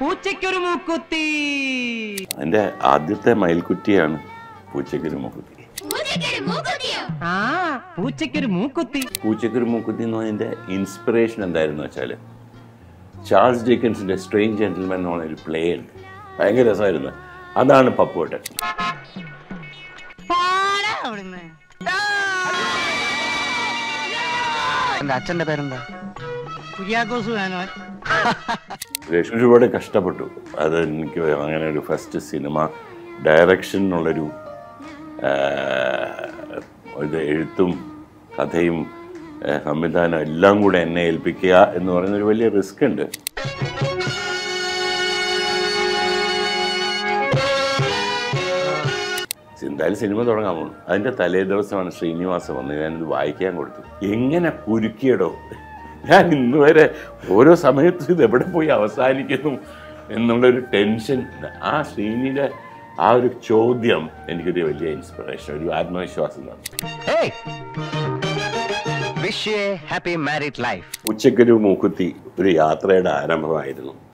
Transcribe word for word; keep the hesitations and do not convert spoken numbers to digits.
പൂച്ചയ്ക്കൊരു മൂക്കുത്തി എന്റെ ആദ്യത്തെ മയിൽക്കുട്ടിയാണ് പൂച്ചയ്ക്കൊരു മൂക്കുത്തി. ആ പൂച്ചയ്ക്കൊരു മൂക്കുത്തി പൂച്ചയ്ക്കൊരു മൂക്കുത്തി എന്ന് പറഞ്ഞതിന്റെ ഇൻസ്പിറേഷൻ എന്തായിരുന്നു വെച്ചാല് ചാൾസ് ഡിക്കൻസിന്റെ സ്ട്രേഞ്ച് ജെന്റിൽമാൻ എന്ന് പറഞ്ഞൊരു പ്ലേ ഉണ്ട്, ഭയങ്കര രസമായിരുന്നു. അതാണ് പപ്പുവേട്ടൻ. അച്ഛന്റെ പേരെന്താ? ഒരുപാട് കഷ്ടപ്പെട്ടു. അത് എനിക്ക് അങ്ങനെ ഒരു ഫസ്റ്റ് സിനിമ ഡയറക്ഷൻ എന്നുള്ളൊരു ഇത് എഴുത്തും കഥയും സംവിധാനം എല്ലാം കൂടെ എന്നെ ഏൽപ്പിക്കുക എന്ന് പറയുന്നൊരു വലിയ റിസ്ക് ഉണ്ട്. എന്തായാലും സിനിമ തുടങ്ങാൻ പോകുന്നു. അതിൻ്റെ തലേ ദിവസമാണ് ശ്രീനിവാസൻ വന്ന് ഞാനിത് വായിക്കാൻ കൊടുത്തു. എങ്ങനെ കുരുക്കിയടോ, ഞാൻ ഇന്ന് വരെ ഓരോ സമയത്തും ഇത് എവിടെ പോയി അവസാനിക്കുന്നു എന്നുള്ളൊരു ടെൻഷൻ. ആ ശ്രീനിയുടെ ആ ഒരു ചോദ്യം എനിക്കൊരു വലിയ ഇൻസ്പിറേഷൻ, ഒരു ആത്മവിശ്വാസം തന്നു. ഉച്ചയ്ക്കൊരു മൂക്കുത്തി ഒരു യാത്രയുടെ ആരംഭമായിരുന്നു.